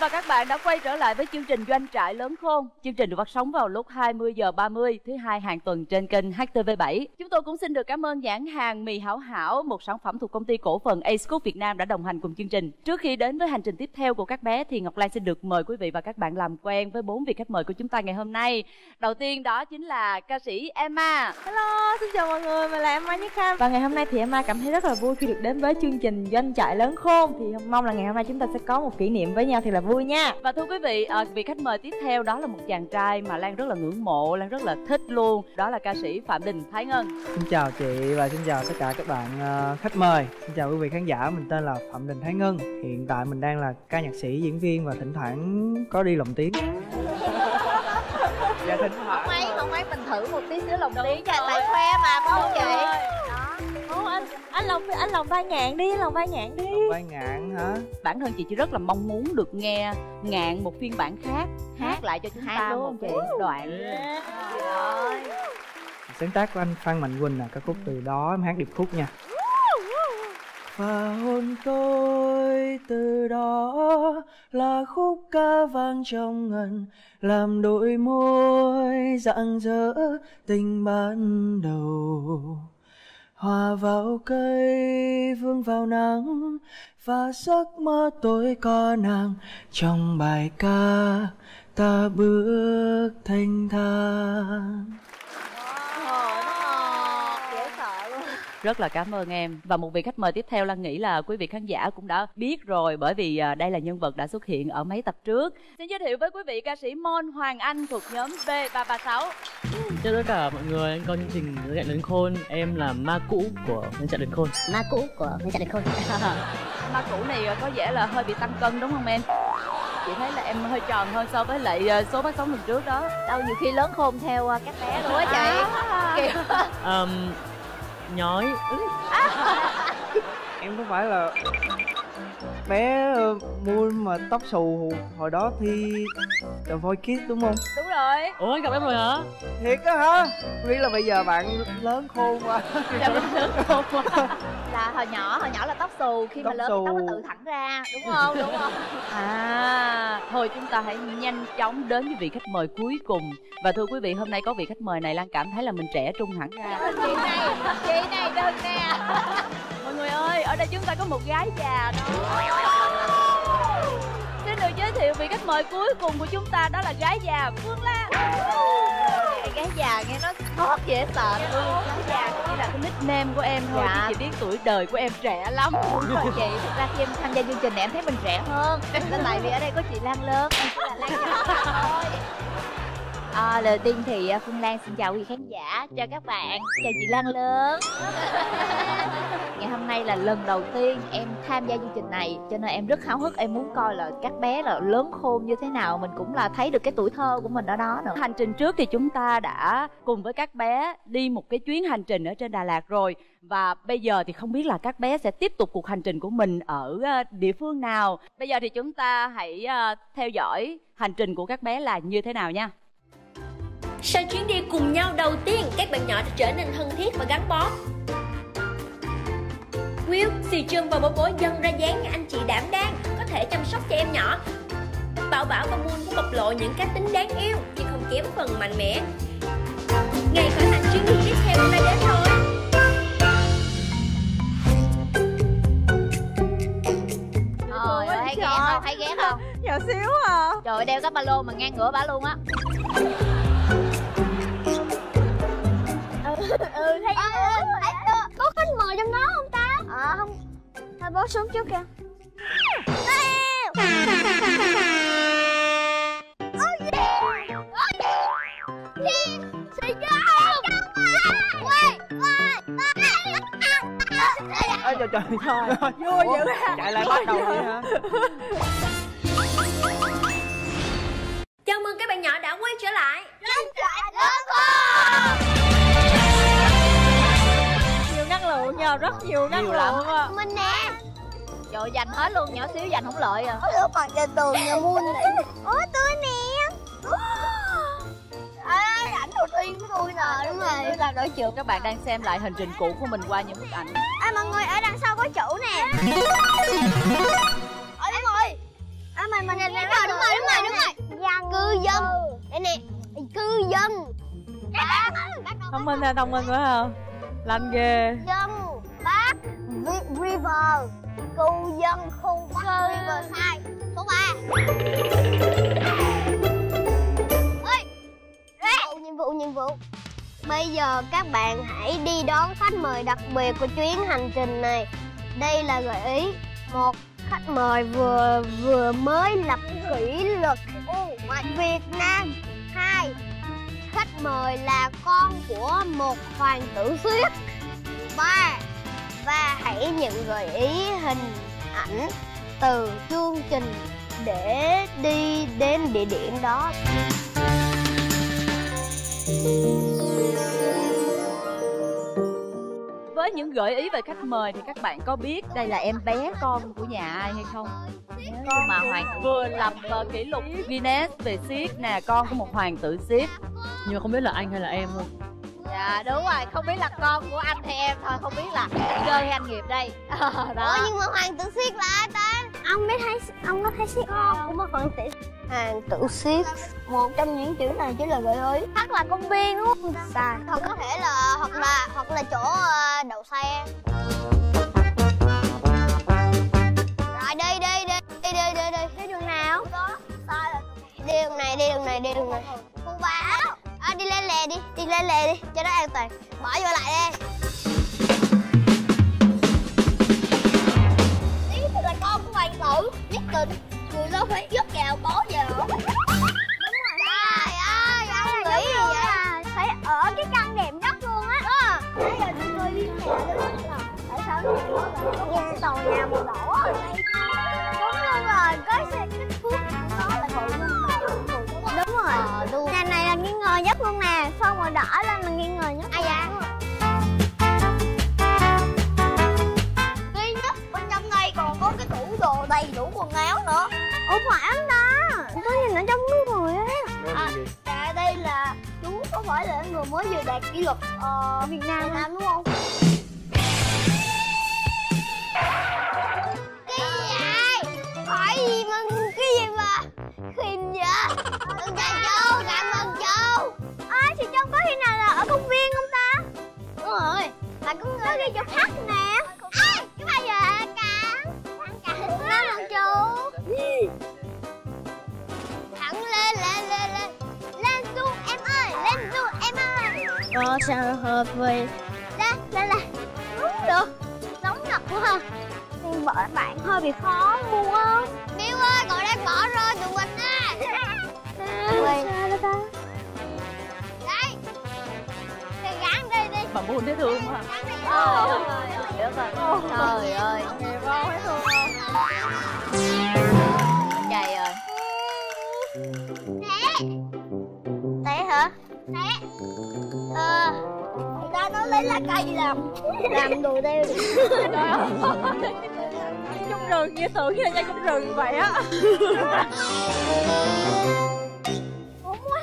Và các bạn đã quay trở lại với chương trình Doanh Trại Lớn Khôn. Chương trình được phát sóng vào lúc 20h30 thứ hai hàng tuần trên kênh HTV7. Chúng tôi cũng xin được cảm ơn nhãn hàng mì Hảo Hảo, một sản phẩm thuộc công ty cổ phần Acecook Việt Nam đã đồng hành cùng chương trình. Trước khi đến với hành trình tiếp theo của các bé thì Ngọc Lan xin được mời quý vị và các bạn làm quen với 4 vị khách mời của chúng ta ngày hôm nay. Đầu tiên đó chính là ca sĩ Emma. Hello, xin chào mọi người, mình là Emma Nghiên Kham. Và ngày hôm nay thì Emma cảm thấy rất là vui khi được đến với chương trình Doanh Trại Lớn Khôn. Thì mong là ngày hôm nay chúng ta sẽ có một kỷ niệm với nhau thì là vui nha. Và thưa quý vị, vị khách mời tiếp theo đó là một chàng trai mà Lan rất là ngưỡng mộ, Lan rất là thích luôn. Đó là ca sĩ Phạm Đình Thái Ngân. Xin chào chị và xin chào tất cả các bạn khách mời. Xin chào quý vị khán giả, mình tên là Phạm Đình Thái Ngân. Hiện tại mình đang là ca nhạc sĩ, diễn viên và thỉnh thoảng có đi lồng tiếng. Dạ, không ấy mình thử một tí xíu lồng tiếng cho tại khoe mà phải không chị? Anh lòng vai ngạn đi, vai ngạn hả? Bản thân chị rất là mong muốn được nghe ngạn một phiên bản khác hát lại cho chúng ta luôn chị đoạn. Sáng tác của anh Phan Mạnh Quỳnh là ca khúc Từ Đó, em hát điệp khúc nha. Và hôn tôi từ đó là khúc ca vang trong ngần, làm đôi môi rạng rỡ tình ban đầu, hòa vào cây vương vào nắng, và giấc mơ tôi có nàng trong bài ca ta bước thanh thang. Rất là cảm ơn em. Và một vị khách mời tiếp theo Lan nghĩ là quý vị khán giả cũng đã biết rồi, bởi vì đây là nhân vật đã xuất hiện ở mấy tập trước. Xin giới thiệu với quý vị ca sĩ Mon Hoàng Anh thuộc nhóm B336. Chào tất cả mọi người, em coi chương trình Doanh Trại Lớn Khôn. Em là ma cũ của Doanh Trại Lớn Khôn. Ma cũ của Doanh Trại Lớn Khôn. Ma cũ này có vẻ là hơi bị tăng cân đúng không em? Chị thấy là em hơi tròn hơn so với lại số phát sóng lần trước đó. Đâu nhiều khi lớn khôn theo các bé luôn á chị. Kiểu... nhói. Em có phải là bé mua mà tóc xù hồi đó thi The Voice Kids đúng không? Đúng rồi. Ủa gặp em rồi hả? Thiệt á hả? Nghĩ là bây giờ bạn lớn khôn quá. Là hồi nhỏ là tóc xù, khi mà lớn thì tóc nó tự thẳng ra, đúng không? Đúng không? À, thôi chúng ta hãy nhanh chóng đến với vị khách mời cuối cùng. Và thưa quý vị, hôm nay có vị khách mời này Lan cảm thấy là mình trẻ trung hẳn ra. Chị này đơn nè. Mọi người ơi, ở đây chúng ta có một gái già đó. Xin được giới thiệu vị khách mời cuối cùng của chúng ta, đó là gái già Phương Lan. Gái già nghe nó hot dễ sợ luôn. Gái già chỉ là cái nickname của em thôi. Dạ. Chị biết tuổi đời của em trẻ lắm. Đúng rồi chị, thực ra khi em tham gia chương trình này em thấy mình trẻ hơn. Nên tại vì ở đây có chị Lan lớn, em chỉ là Lan nhỏ thôi. Lời tiên thì Phương Lan xin chào quý vị khán giả, chào các bạn, chào chị Lan lớn. Ngày hôm nay là lần đầu tiên em tham gia chương trình này, cho nên em rất háo hức, em muốn coi là các bé là lớn khôn như thế nào, mình cũng là thấy được cái tuổi thơ của mình ở đó nữa. Hành trình trước thì chúng ta đã cùng với các bé đi một cái chuyến hành trình ở trên Đà Lạt rồi. Và bây giờ thì không biết là các bé sẽ tiếp tục cuộc hành trình của mình ở địa phương nào. Bây giờ thì chúng ta hãy theo dõi hành trình của các bé là như thế nào nha. Sau chuyến đi cùng nhau đầu tiên, các bạn nhỏ đã trở nên thân thiết và gắn bó. Will, xì chân và bố bố dần ra dáng anh chị đảm đang, có thể chăm sóc cho em nhỏ. Bảo Bảo và Moon cũng bộc lộ những cá tính đáng yêu, nhưng không kém phần mạnh mẽ. Ngày khởi hành chuyến đi tiếp theo đã đến rồi. Thấy ghét không? Thấy ghét không? Nhỏ xíu à. Trời ơi, đeo cái ba lô mà ngang ngửa bả luôn á. Thấy có khách mời trong đó không ta? Không. Thôi bố xuống trước kìa. Ôi trời trời thôi. Vui dữ ha. Chạy lại bắt đầu vậy hả? Chào mừng các bạn nhỏ đã quay trở lại Doanh Trại Lớn Khôn. Nhờ rất nhiều năng lượng à. Mình nè. Trời giành hết luôn, nhỏ xíu giành không lợi à. Ôi còn trên tường nhà Moon này. Ủa tôi nè. Ê, ảnh Cục yên của tôi nè. Đúng rồi. Chúng ta đối trường, các bạn đang xem lại hành trình cũ của mình qua những bức ảnh. À mọi người, ở đằng sau có chủ nè. Ở đúng rồi. À mình nè, đúng rồi. Cư dân. Đây nè, cư dân. Thông minh nè, thông minh phải không? Lanh ghê. Dân Bắc River. Cư dân khu Bắc River sai. Số 3. Nhiệm vụ. Bây giờ các bạn hãy đi đón khách mời đặc biệt của chuyến hành trình này. Đây là gợi ý. Một, khách mời vừa mới lập kỷ lục Việt Nam. Hai, khách mời là con của một hoàng tử xuyết. Ba, và hãy nhận gợi ý hình ảnh từ chương trình để đi đến địa điểm đó. Với những gợi ý về khách mời thì các bạn có biết đây là em bé con của nhà ai hay không? Con mà hoàng vừa lập kỷ lục Guinness về xiếc nè, con của một hoàng tử xiếc. Nhưng mà không biết là anh hay là em luôn. Dạ đúng rồi, không biết là con của anh hay em thôi, không biết là cơ hay anh Nghiệp đây. Đó. Ủa nhưng mà hoàng tử xiếc là ai ta? Ông biết thấy, ông có thấy xiếc con của một hoàng tử. Hoàng tử xiếc. Một trong những chữ này chỉ là gợi ý. Hoặc là công viên đúng không? Sai. Hoặc có thể là hoặc là chỗ đậu xe. Rồi đi. Cái đường nào? Đó. Sai rồi. Đi đường này. Khu 3. À, đi lên lề đi, cho nó an toàn. Bỏ vô lại đi. Tí thì là con của hoàng tử, nhất định người lớn phải giúp vào bó giờ. Đúng rồi. Trời ơi, anh nghĩ gì vậy? À, phải ở cái căn đẹp đất luôn á. Đó. Bây giờ chúng tôi đi mẹ luôn. Tại sao nó lại có tàu nhà màu đỏ ở đây? Đúng luôn rồi, có xe kích phước. Đó là hội luôn. Đúng rồi. Nhà này là nghi ngờ nhất luôn nè. Phong màu đỏ lên là nghi ngờ nhất. À dạ. Nghi nhất bên trong này còn có cái tủ đồ đầy đủ quần áo nữa. Ủa phải không đó? Tôi nhìn ở trong cái người á. Dạ đây là chú có phải là người mới vừa đạt kỷ lục Việt Nam đúng không? Cái gì vậy? Hỏi gì mà cái gì mà khinh vậy? Cảm ơn chú. Thì trong có khi nào là ở công viên không ta? Đúng rồi. Mà cũng có ghi chỗ khách nè. Chú bao giờ hả cả? Cảm ơn chú. Thẳng lên. Lên xuống em ơi, Có sao hợp với. Là đúng được. Nóng ngập quá ha. Nhưng bọn bạn hơi bị khó buông không? Miêu ơi, cậu đang bỏ rơi tụi mình á. Sao đó ta? Đấy. Cái gắn đi đi. Bạn buồn thấy thương quá. Trời ơi. Nghe vô thấy thương không? Trời ơi. Té. Té hả? Té. Người ta nói lấy lá cây làm đồ đeo. Trong rừng nghe tưởng như là trong rừng vậy á.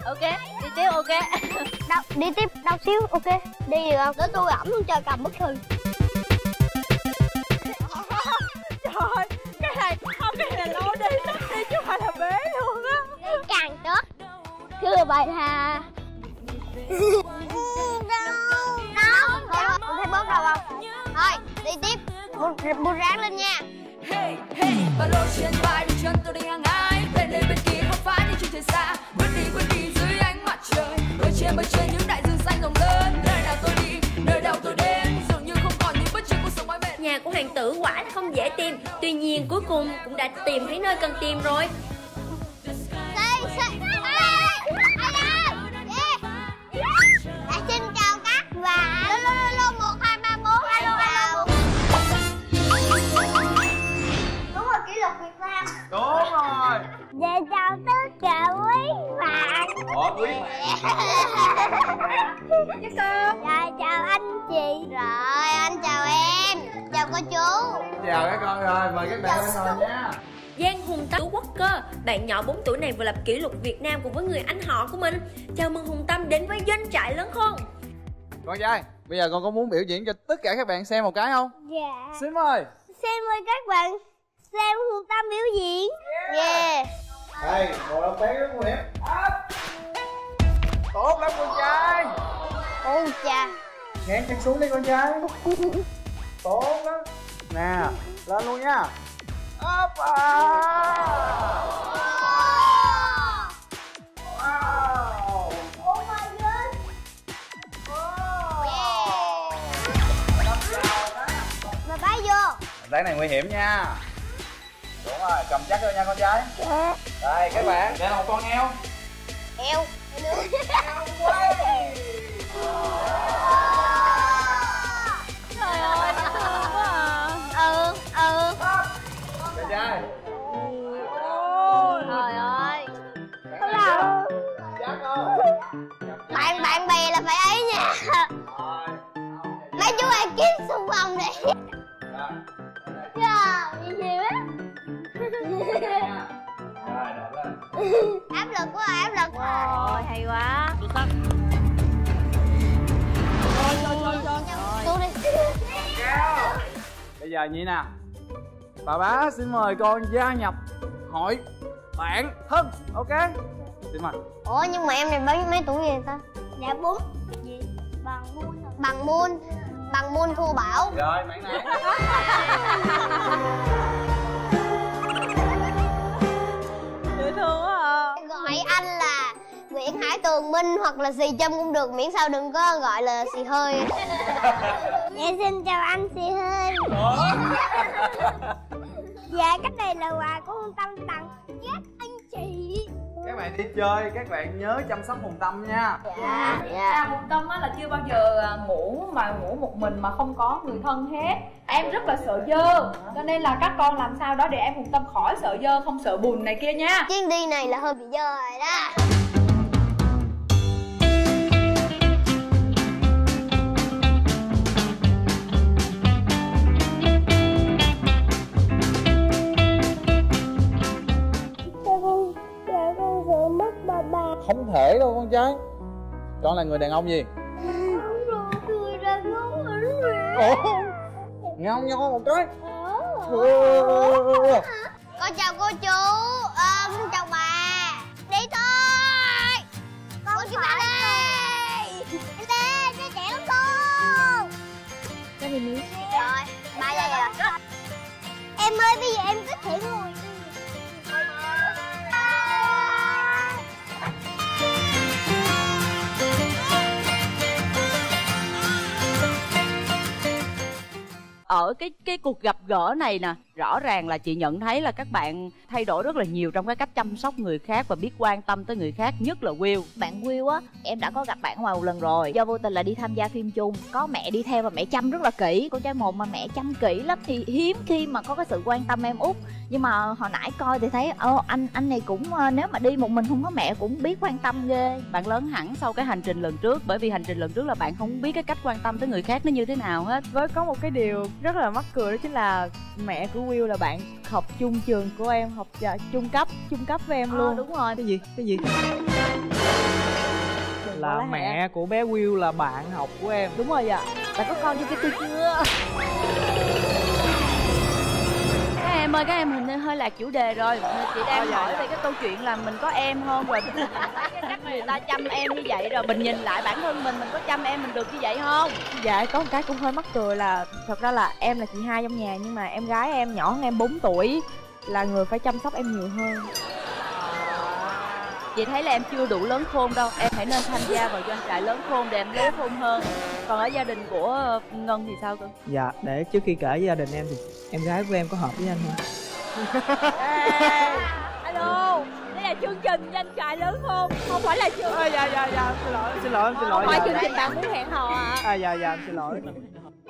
Ok, đi tiếp ok. Đi tiếp đau xíu ok. Đi được không? Để tôi ẩm luôn cho cầm bất thường. Trời, cái này không cái này lâu đi sắp đi chứ phải là bế luôn á. Càng tốt. Thưa bài thà. Đâu. Không thấy bớt đâu không? Thôi, đi tiếp. Bút ráng lên nha. Hey, ba lô trên vai đôi chân tôi đi ngang ai. Lên lên bên kia không phải đi chưa thể xa. Bước đi dưới ánh mặt trời. Bơi trên những đại dương xanh rộng lớn. Nơi nào tôi đến. Dường như không còn những bước chân của sống mỏi mệt. Nhà của hoàng tử quả là không dễ tìm. Tuy nhiên cuối cùng cũng đã tìm thấy nơi cần tìm rồi. Xin chào các bạn. Lô 1234. Hello. Đúng rồi, kỷ lục Việt Nam. Đúng rồi. Về chào tất cả quý bạn. Ủa quý bạn. Chứ cơm. Rồi chào anh chị. Rồi anh chào em. Chào cô chú. Chào các con rồi, mời các bạn lên ngồi nha. Giang Hùng Tâm Quốc Cơ. Bạn nhỏ 4 tuổi này vừa lập kỷ lục Việt Nam cùng với người anh họ của mình. Chào mừng Hùng Tâm đến với Doanh Trại Lớn Khôn. Con trai, bây giờ con có muốn biểu diễn cho tất cả các bạn xem một cái không? Dạ. Xin mời. Xin mời các bạn xem Hùng Tâm biểu diễn. Yeah. Đây, bộ đọc bé rất đẹp. Tốt lắm con trai. Ôi cha. Nén chân xuống đi con trai. Tốt lắm. Nè, lên luôn nha. Ốp à. Wow. Oh my god. Wow. Yeah. Mà bá vô. Cái này nguy hiểm nha. Đúng rồi, cầm chắc thôi nha con trai. Yeah. Đây các bạn, đây là một con heo. Heo. Heo quay. Trời ơi, nó thương quá à. Ừ. Con trai. Ôi trời ơi. Không nào. Chắc không? Bạn bè là phải ấy nha. Rồi. Mấy chú bạn kiếm xung vòng đi. Trời, gì á. Áp lực quá. Ôi hay quá. Xuống đi. Bây giờ như nào? Bà bá xin mời con gia nhập hội bạn thân, ok? Xin mời. Ủa nhưng mà em này mấy tuổi gì ta? Dạ 4. Gì? Bằng môn Thu Bảo. Rồi bạn này. Dễ thương quá à. Gọi anh là Nguyễn Hải Tường Minh hoặc là xì Trâm cũng được, miễn sao đừng có gọi là xì Hơi. Em xin chào anh xì Hơi. Dạ cái này là quà của Hùng Tâm tặng các anh chị. Các bạn đi chơi các bạn nhớ chăm sóc Hùng Tâm nha. Dạ. Hùng Tâm á là chưa bao giờ ngủ một mình mà không có người thân hết. Em rất là sợ dơ, cho nên là các con làm sao đó để em Hùng Tâm khỏi sợ dơ, không sợ bùn này kia nha. Chuyến đi này là hơi bị dơ rồi đó. Không thể đâu con trai. Con là người đàn ông gì? Người đàn ông ngon ngon một cái. Con chào cô chú, con chào bà. Đi thôi. Con chúng ta đi. Đi trẻ lắm con. Cái gì nữa? Rồi, ba đây rồi. Em ơi bây giờ em có thể ngồi. Ở cái cuộc gặp gỡ này nè, rõ ràng là chị nhận thấy là các bạn thay đổi rất là nhiều trong cái cách chăm sóc người khác và biết quan tâm tới người khác, nhất là Will. Bạn Will á, em đã có gặp bạn ngoài một lần rồi, do vô tình là đi tham gia phim chung, có mẹ đi theo và mẹ chăm rất là kỹ. Con trai một mà mẹ chăm kỹ lắm thì hiếm khi mà có cái sự quan tâm em út. Nhưng mà hồi nãy coi thì thấy anh này cũng nếu mà đi một mình không có mẹ cũng biết quan tâm ghê. Bạn lớn hẳn sau cái hành trình lần trước, bởi vì hành trình lần trước là bạn không biết cái cách quan tâm tới người khác nó như thế nào hết. Với có một cái điều rất là mắc cười đó chính là mẹ của Will là bạn học chung trường của em, học chung cấp với em luôn. Đúng rồi. Cái gì? Là mẹ của bé Will là bạn học của em. Đúng rồi dạ. Bạn có con như cái tôi chưa? Em ơi, các em hình như hơi lạc chủ đề rồi. Chị đang hỏi về cái câu chuyện là mình có em không, rồi cái cách người ta chăm em như vậy, rồi mình nhìn lại bản thân mình có chăm em mình được như vậy không? Dạ, có một cái cũng hơi mắc cười là thật ra là em là chị hai trong nhà, nhưng mà em gái em nhỏ hơn em 4 tuổi là người phải chăm sóc em nhiều hơn. Chị thấy là em chưa đủ lớn khôn đâu, em hãy nên tham gia vào Doanh Trại Lớn Khôn để em lớn khôn hơn. Còn ở gia đình của Ngân thì sao cơ? Dạ, để trước khi kể gia đình em thì em gái của em có hợp với anh không? Alo, đây là chương trình Doanh Trại Lớn Khôn, không phải là chương. Dạ, xin lỗi. Không phải chương trình bạn muốn hẹn hò à? Dạ, xin lỗi.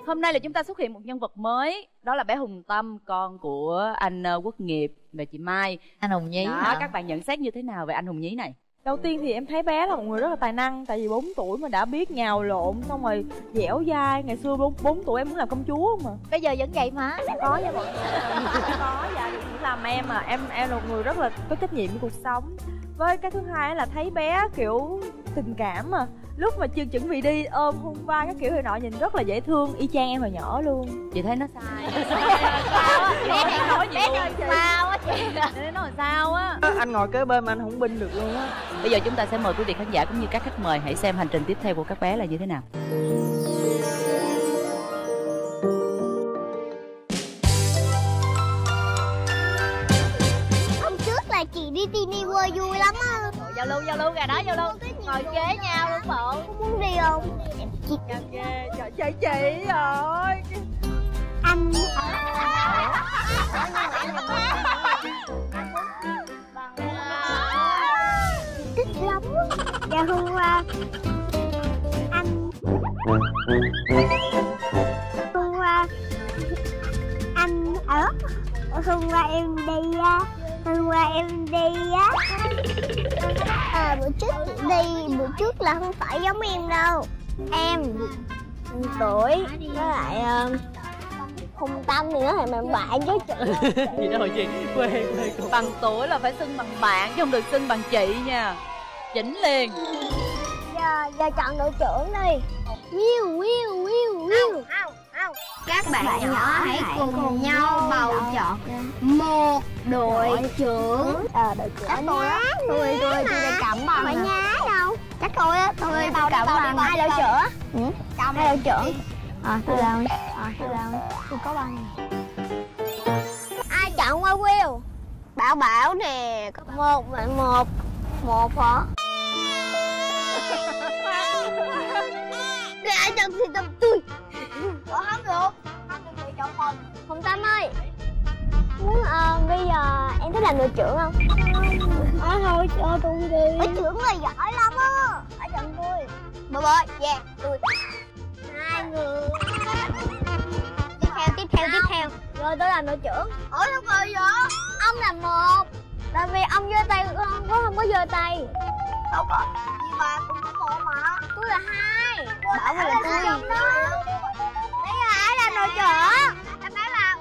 Hôm nay là chúng ta xuất hiện một nhân vật mới, đó là bé Hùng Tâm, con của anh Quốc Nghiệp và chị Mai. Anh Hùng Nhí đó, hả? Các bạn nhận xét như thế nào về anh Hùng Nhí này? Đầu tiên thì em thấy bé là một người rất là tài năng. Tại vì 4 tuổi mà đã biết nhào lộn, xong rồi dẻo dai. Ngày xưa 4 tuổi em muốn làm công chúa mà. Bây giờ vẫn vậy mà. Có nha mọi người. Có vậy làm em mà. Em là một người rất là có trách nhiệm với cuộc sống. Với cái thứ hai là thấy bé kiểu tình cảm mà. Lúc mà chưa chuẩn bị đi ôm hôn vai các kiểu hồi nọ nhìn rất là dễ thương, y chang em hồi nhỏ luôn. Chị thấy nó sai. Bé nói sao á anh ngồi kế bên mà anh không binh được luôn á. Bây giờ chúng ta sẽ mời quý vị khán giả cũng như các khách mời hãy xem hành trình tiếp theo của các bé là như thế nào. Hôm trước là chị đi Tini World vui lắm á. Giao lưu gà đó, giao lưu ngồi kế nhau luôn bộ. Không muốn đi không? Trời chơi chị rồi. Anh thích lắm. Dạ hôm qua anh ở hôm qua em đi á. Bữa trước là không phải giống em đâu. Em tuổi với lại Hùng Tâm nữa thì mình bạn với chị. Gì đó chị quê. Bằng tuổi là phải xưng bằng bạn chứ không được xưng bằng chị nha. Chỉnh liền. Giờ chọn đội trưởng đi. Các bạn nhỏ hãy cùng nhau bầu chọn một đội trưởng. Đội trưởng tôi là cẩm bằng. Phải nhá đâu. Chắc tôi á, tôi bầu cẩm bằng hai đội trưởng. Hai đội trưởng. Tôi có bằng. Ai chọn qua Will? Bảo nè, có một hả? Để ai chọn thì tầm tôi. Ủa không được thì chọn mình. Hùng Tâm ơi, muốn bây giờ em thích làm đội trưởng không? Thôi cho tôi đi. Đội trưởng là giỏi lắm á. Phải chọn tôi. Bye bye, yeah, tôi. Hai người. Tiếp theo. Rồi tôi làm đội trưởng. Ủa sao rồi vậy? Ông làm một. Tại vì ông giơ tay, không có giơ tay. Đâu có. Nhưng mà cũng có một mà. Tôi là hai. Bảo là tôi. Bây giờ ai làm đội trưởng? Em nói là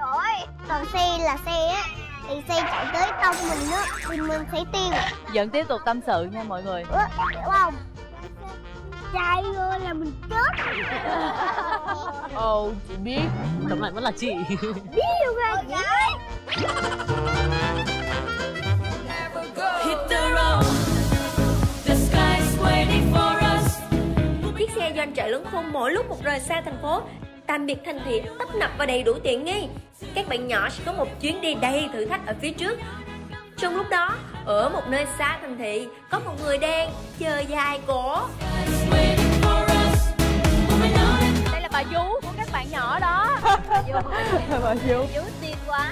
ôi. Còn xe là xe á. Thì xe chạy tới trong mình á. Thì mình sẽ tiêu. Vẫn tiếp tục tâm sự nha mọi người. Ủa, hiểu không? Trai ơi là mình chết. Ồ, chị biết. Tóm lại vẫn là chị. Biết luôn rồi chị. Chiếc xe Doanh Trại Lớn Khôn mỗi lúc một rời xa thành phố. Tạm biệt thành thị tấp nập và đầy đủ tiện nghi. Các bạn nhỏ sẽ có một chuyến đi đầy thử thách ở phía trước. Trong lúc đó, ở một nơi xa thành thị, có một người đang chờ dài cổ. Đây là bà vú của các bạn nhỏ đó. Bà vú xinh quá.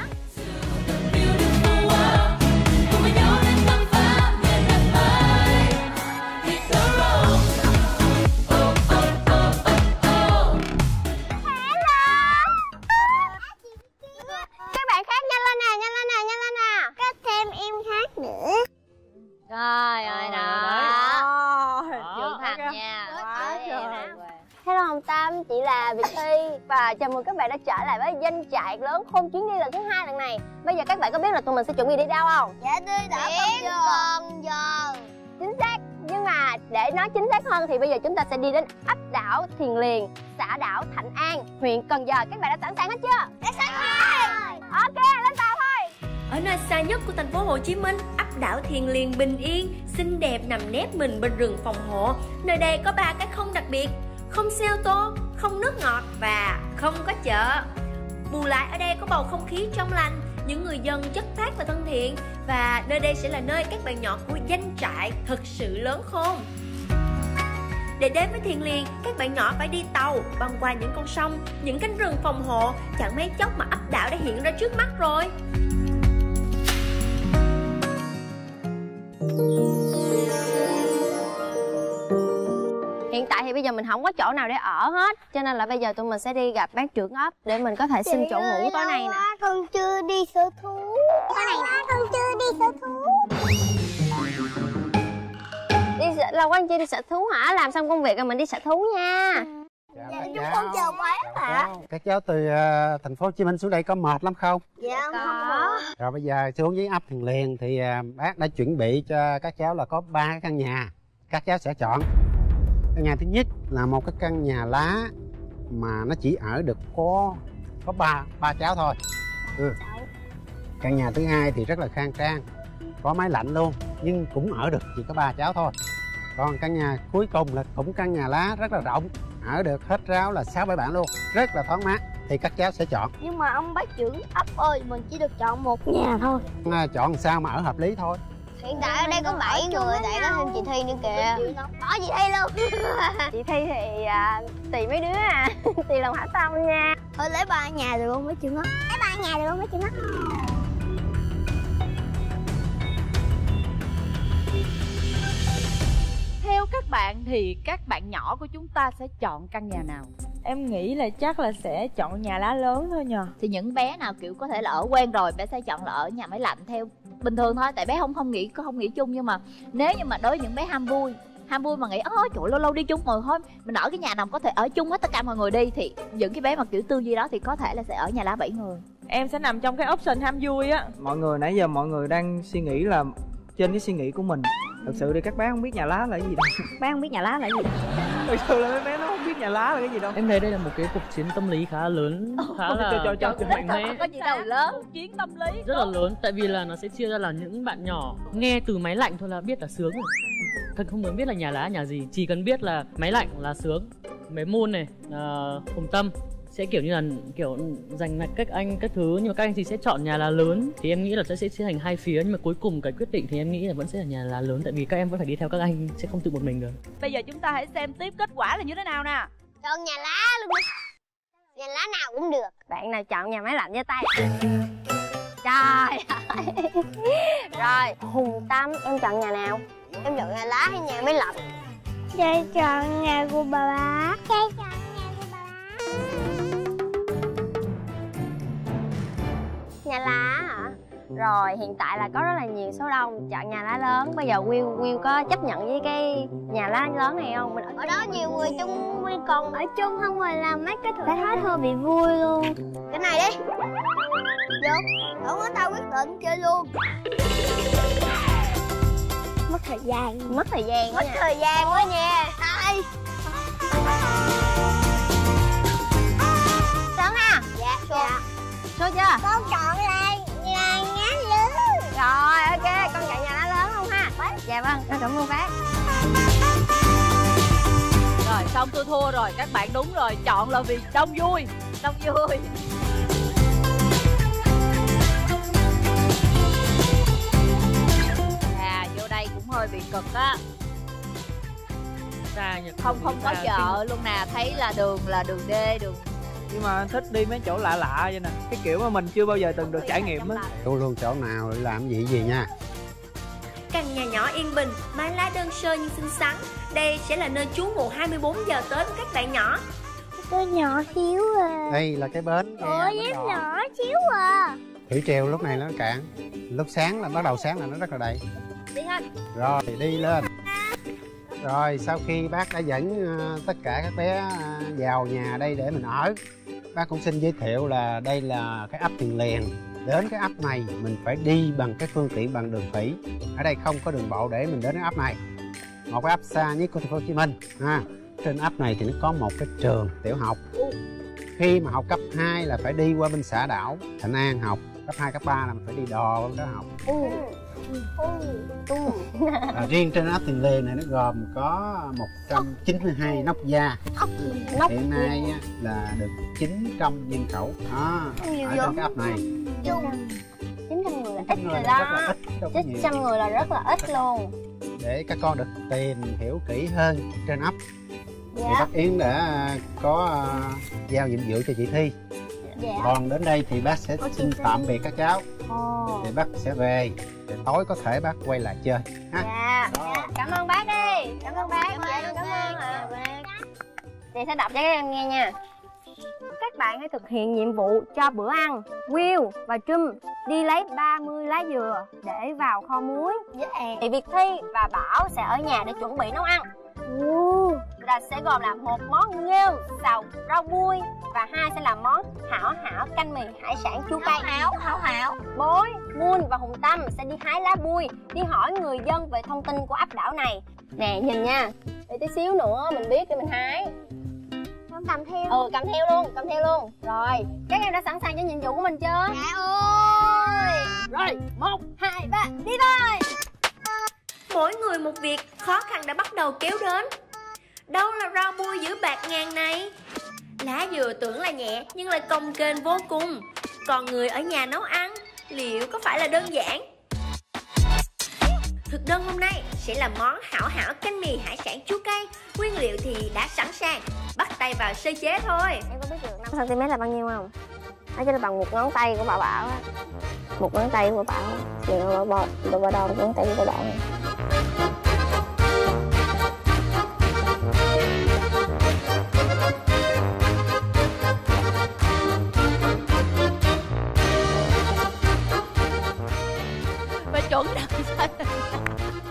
Chị là Việt Thi và chào mừng các bạn đã trở lại với Doanh Trại Lớn Khôn chuyến đi lần thứ hai lần này. Bây giờ các bạn có biết là tụi mình sẽ chuẩn bị đi đâu không? Dạ đi đảo Cần Giờ. Chính xác, nhưng mà để nói chính xác hơn thì bây giờ chúng ta sẽ đi đến ấp đảo Thiềng Liềng, xã đảo Thạnh An, huyện Cần Giờ. Các bạn đã sẵn sàng hết chưa? Đã sẵn rồi. Ok, lên tàu thôi. Ở nơi xa nhất của thành phố Hồ Chí Minh, ấp đảo Thiềng Liềng bình yên, xinh đẹp nằm nép mình bên rừng phòng hộ. Nơi đây có 3 cái không đặc biệt: không xe ô tô, không nước ngọt và không có chợ. Bù lại ở đây có bầu không khí trong lành, những người dân chất phác và thân thiện. Và nơi đây sẽ là nơi các bạn nhỏ của Doanh Trại thật sự lớn khôn. Để đến với Thiềng Liềng, các bạn nhỏ phải đi tàu, băng qua những con sông, những cánh rừng phòng hộ. Chẳng mấy chốc mà ấp đảo đã hiện ra trước mắt rồi. tại thì bây giờ mình không có chỗ nào để ở hết, cho nên là bây giờ tụi mình sẽ đi gặp bác trưởng ấp để mình có thể xin chỗ ngủ tối nay nè. Con chưa đi sở thú. Con chưa đi sở thú. Là Quang chưa đi sở thú hả? Làm xong công việc rồi mình đi sở thú nha. Dạ, chúng con chờ quá ạ. Các cháu từ thành phố Hồ Chí Minh xuống đây có mệt lắm không? Dạ không có. Rồi bây giờ xuống dưới ấp Thiềng Liềng thì bác đã chuẩn bị cho các cháu là có 3 căn nhà. Các cháu sẽ chọn. Căn nhà thứ nhất là một cái căn nhà lá mà nó chỉ ở được có ba cháu thôi. Ừ. Căn nhà thứ hai thì rất là khang trang, có máy lạnh luôn nhưng cũng ở được chỉ có 3 cháu thôi. Còn căn nhà cuối cùng là cũng căn nhà lá rất là rộng, ở được hết ráo là 6-7 bạn luôn, rất là thoáng mát. Thì các cháu sẽ chọn. Nhưng mà ông bác trưởng ấp ơi, mình chỉ được chọn một nhà thôi. Chọn sao mà ở hợp lý thôi. Hiện tại ở đây có 7 người, tại có thêm chị Thi nữa kìa. Bỏ chị Thi luôn. Chị Thi thì tùy mấy đứa à. Tùy lòng hảo tâm nha. Thôi lấy 3 nhà được không mấy trưởng ấp? Lấy 3 nhà được không mấy trưởng ấp? Theo các bạn thì các bạn nhỏ của chúng ta sẽ chọn căn nhà nào? Em nghĩ là chắc là sẽ chọn nhà lá lớn thôi nhờ. Thì những bé nào kiểu có thể là ở quen rồi, bé sẽ chọn là ở nhà máy lạnh theo bình thường thôi. Tại bé không nghĩ chung, nhưng mà nếu như mà đối với những bé ham vui mà nghĩ chỗ lâu lâu đi chung rồi thôi, mình ở cái nhà nào có thể ở chung hết tất cả mọi người đi, thì những cái bé mà kiểu tư duy đó thì có thể là sẽ ở nhà lá 7 người. Em sẽ nằm trong cái option ham vui á. Mọi người nãy giờ mọi người đang suy nghĩ là trên cái suy nghĩ của mình. Thật sự đi các bé không biết nhà lá là cái gì đâu. Bé không biết nhà lá là cái gì. Thật sự là mấy bé nó không biết nhà lá là cái gì đâu. Em thấy đây là một cái cuộc chiến tâm lý khá lớn, khá là cho mạnh mẽ. Có gì đâu lớn, cuộc chiến tâm lý rất là lớn. Tại vì là nó sẽ chia ra là những bạn nhỏ nghe từ máy lạnh thôi là biết là sướng rồi. Thật không muốn biết là nhà lá nhà gì, chỉ cần biết là máy lạnh là sướng. Mấy môn này, Hùng Tâm sẽ kiểu như là dành mạch các anh các thứ, nhưng mà các anh thì sẽ chọn nhà lá lớn. Thì em nghĩ là sẽ chia thành hai phía, nhưng mà cuối cùng cái quyết định thì em nghĩ là vẫn sẽ là nhà lá lớn, tại vì các em vẫn phải đi theo các anh, sẽ không tự một mình được. Bây giờ chúng ta hãy xem tiếp kết quả là như thế nào nè. Chọn nhà lá luôn đi. Nhà lá nào cũng được. Bạn nào chọn nhà máy lạnh giơ tay. Trời ơi. Rồi, Hùng Tâm em chọn nhà nào? Em chọn nhà lá hay nhà máy lạnh? Chơi chọn nhà của bà. Chơi chọn nhà lá hả? Rồi hiện tại là có rất là nhiều số đông chọn nhà lá lớn. Bây giờ Will có chấp nhận với cái nhà lá lớn này không? Mình ở đó nhiều người chung, còn ở chung không rồi làm mấy cái thử thách hơi bị vui luôn. Cái này đi. Được, tưởng có tao quyết định chơi luôn. Mất thời gian quá nha. Thôi. Sớm ha? Dạ. Thôi chưa? Con chọn là nhà lớn. Rồi, ok, con chọn nhà lá lớn không ha? Dạ vâng, con cảm ơn bác. Rồi, xong tôi thua rồi, các bạn đúng rồi, chọn là vì đông vui. À, vô đây cũng hơi bị cực á. Không có chợ luôn nè, thấy là đường D, đường. Nhưng mà thích đi mấy chỗ lạ vậy nè. Cái kiểu mà mình chưa bao giờ từng được trải nghiệm á. Tôi luôn chỗ nào làm gì nha. Căn nhà nhỏ yên bình, mái lá đơn sơ nhưng xinh xắn. Đây sẽ là nơi trú ngụ 24 giờ tới của các bạn nhỏ. Tôi nhỏ xíu à. Đây là cái bến. Ủa dép nhỏ xíu à. Thủy triều lúc này nó cạn. Lúc sáng là bắt đầu sáng là nó rất là đầy. Đi hết. Rồi đi lên. Rồi sau khi bác đã dẫn tất cả các bé vào nhà đây để mình ở, bác cũng xin giới thiệu là đây là cái ấp Thiềng Liềng. Đến cái ấp này mình phải đi bằng cái phương tiện bằng đường thủy. Ở đây không có đường bộ để mình đến cái ấp này. Một cái ấp xa nhất của thành phố Hồ Chí Minh. Trên ấp này thì nó có một cái trường tiểu học. Khi mà học cấp 2 là phải đi qua bên xã đảo Thạnh An học. Cấp 2, cấp 3 là mình phải đi đò qua bên đó học. Riêng trên ấp Thiềng Liềng này nó gồm có 192 nóc gia. Hiện nay là được 900 nhân khẩu. Ở trong cái ấp này 900 người là ít rồi đó. 900 người là rất là ít luôn. Để các con được tìm hiểu kỹ hơn trên ấp thì bác Yến đã có giao nhiệm vụ cho chị Thi. Còn đến đây thì bác sẽ xin tạm biệt các cháu. Thì bác sẽ về. Thì tối có thể bác quay lại chơi ha. Cảm ơn bác đi. Cảm ơn bác. Cảm ơn. Chị sẽ đọc cho các em nghe nha. Các bạn hãy thực hiện nhiệm vụ cho bữa ăn Will và Trâm đi lấy 30 lá dừa để vào kho muối. Yeah. Thì Việt Thi và Bảo sẽ ở nhà để chuẩn bị nấu ăn. Là sẽ gồm là một món nghêu xào rau muôi và hai sẽ là món Hảo Hảo canh mì hải sản chua cay. Hảo Hảo Bối, Muôn và Hùng Tâm sẽ đi hái lá bui, đi hỏi người dân về thông tin của ấp đảo này. Nè nhìn nha, để tí xíu nữa mình biết để mình hái. Không cầm theo. Ừ, cầm theo luôn. Rồi, các em đã sẵn sàng cho nhiệm vụ của mình chưa? Dạ ơi. Rồi, 1, 2, 3, đi thôi. Mỗi người một việc, khó khăn đã bắt đầu kéo đến. Đâu là rau muôi giữa bạc ngàn này? Lá dừa tưởng là nhẹ nhưng lại cồng kềnh vô cùng. Còn người ở nhà nấu ăn, liệu có phải là đơn giản? Thực đơn hôm nay sẽ là món Hảo Hảo canh mì hải sản chua cay. Nguyên liệu thì đã sẵn sàng, bắt tay vào sơ chế thôi. Em có biết được 5cm là bao nhiêu không? Nó chỉ là bằng một ngón tay của bà Bảo. Một ngón tay của Bảo. Đừng vào đòn ngón tay của Bảo.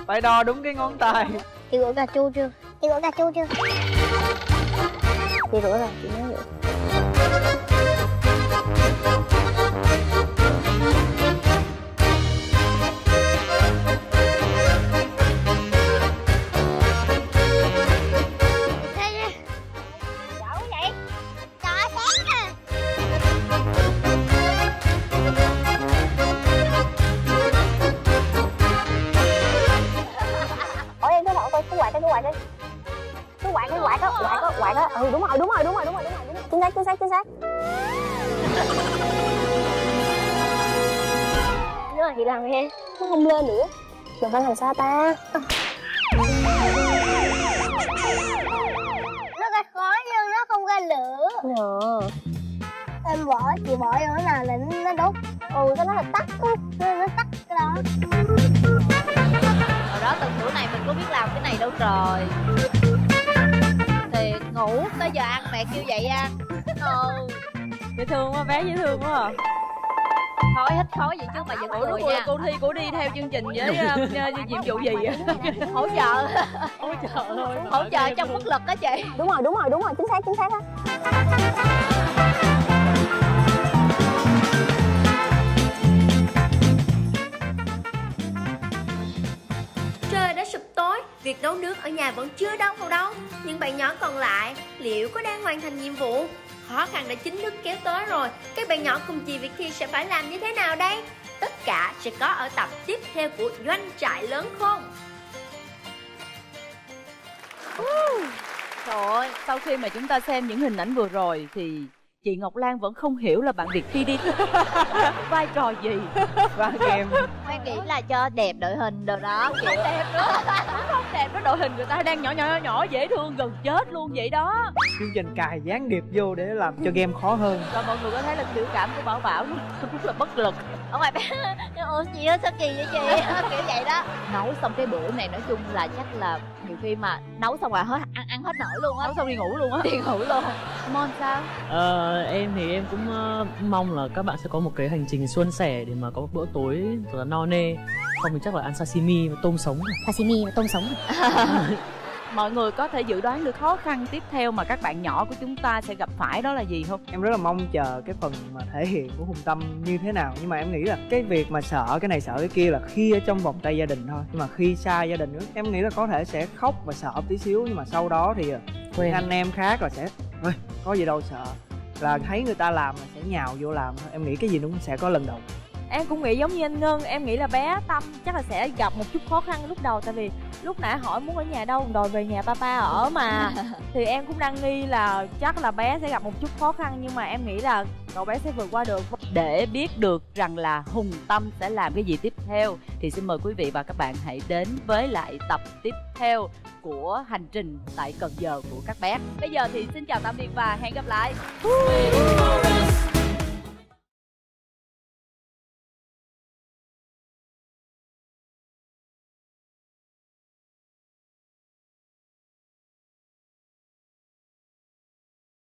Phải đo đúng cái ngón tay. Chị rửa cà chua chưa? Chị rửa rồi, chị mới rửa. Đúng rồi. Đúng rồi, chị làm nha. Nó không lên nữa. Mình phải làm sao ta? Nó ra khói nhưng nó không ra lửa. Dạ. Em bỏ, chị bỏ vô nó là nó đốt. Ừ, cái đó là tắt. Nó tắt cái đó. Hồi đó từng bữa này mình có biết làm cái này đâu rồi. Thì ngủ tới giờ ăn mẹ kêu vậy anh. Ừ. Dễ thương quá, bé dễ thương quá à. Thôi hết khói vậy chứ mà giật người nha. Cô Thi cô đi theo chương trình với nhiệm vụ gì vậy? Hỗ trợ trong bất lực đó chị. Đúng rồi, chính xác á. Trời đã sụp tối, việc nấu nước ở nhà vẫn chưa đâu vào đâu. Những bạn nhỏ còn lại liệu có đang hoàn thành nhiệm vụ? Khó khăn đã chính thức kéo tới rồi. Các bạn nhỏ cùng chị Việt Thi sẽ phải làm như thế nào đây? Tất cả sẽ có ở tập tiếp theo của Doanh Trại Lớn Khôn. Trời ơi, sau khi mà chúng ta xem những hình ảnh vừa rồi thì chị Ngọc Lan vẫn không hiểu là bạn Việt Thi đi vai trò gì. Và em quan điểm là cho đẹp đội hình đồ đó chị. Đẹp nữa. Không đẹp đó, đội hình người ta đang nhỏ dễ thương gần chết luôn vậy đó. Chương trình cài gián điệp vô để làm cho game khó hơn. Rồi mọi người có thấy là biểu cảm của Bảo luôn rất là bất lực. Ở ngoài bé, ôi chị ơi sao kỳ vậy chị, kiểu vậy đó. Nấu xong cái bữa này nói chung là chắc là nhiều khi mà nấu xong rồi hết ăn hết nổi luôn á. Nấu xong đi ngủ luôn á. Mon sao? Em thì em cũng mong là các bạn sẽ có một cái hành trình suôn sẻ để mà có một bữa tối thật là no nê. Không thì chắc là ăn sashimi và tôm sống. Mọi người có thể dự đoán được khó khăn tiếp theo mà các bạn nhỏ của chúng ta sẽ gặp phải đó là gì không? Em rất là mong chờ cái phần mà thể hiện của Hùng Tâm như thế nào. Nhưng mà em nghĩ là cái việc mà sợ cái này sợ cái kia là khi ở trong vòng tay gia đình thôi. Nhưng mà khi xa gia đình nữa, em nghĩ là có thể sẽ khóc và sợ tí xíu. Nhưng mà sau đó thì anh em khác là sẽ có gì đâu sợ. Là thấy người ta làm là sẽ nhào vô làm thôi. Em nghĩ cái gì nó cũng sẽ có lần đầu. Em cũng nghĩ giống như anh Ngân, em nghĩ là bé Tâm chắc là sẽ gặp một chút khó khăn lúc đầu. Tại vì lúc nãy hỏi muốn ở nhà đâu, đòi về nhà papa ở mà. Thì em cũng đang nghi là chắc là bé sẽ gặp một chút khó khăn. Nhưng mà em nghĩ là cậu bé sẽ vượt qua được. Để biết được rằng là Hùng Tâm sẽ làm cái gì tiếp theo thì xin mời quý vị và các bạn hãy đến với lại tập tiếp theo của hành trình tại Cần Giờ của các bé. Bây giờ thì xin chào tạm biệt và hẹn gặp lại.